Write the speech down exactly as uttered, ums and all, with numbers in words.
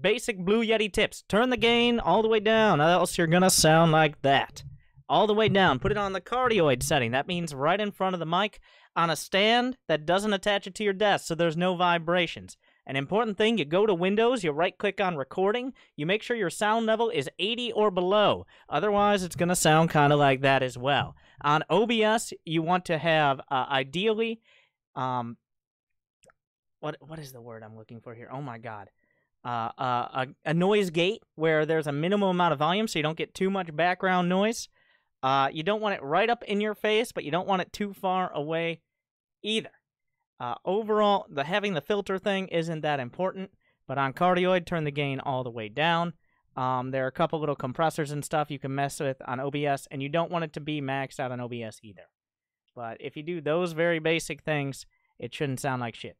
Basic Blue Yeti tips. Turn the gain all the way down, else you're gonna sound like that. All the way down. Put it on the cardioid setting. That means right in front of the mic on a stand that doesn't attach it to your desk, so there's no vibrations. An important thing, you go to Windows, you right-click on recording, you make sure your sound level is eighty or below. Otherwise, it's going to sound kind of like that as well. On O B S, you want to have, uh, ideally, um, what what is the word I'm looking for here? Oh, my God. Uh, uh, a, a noise gate where there's a minimum amount of volume so you don't get too much background noise. Uh, you don't want it right up in your face, but you don't want it too far away either. Uh, overall, the having the filter thing isn't that important, but on cardioid, turn the gain all the way down. Um, there are a couple little compressors and stuff you can mess with on O B S, and you don't want it to be maxed out on O B S either. But if you do those very basic things, it shouldn't sound like shit.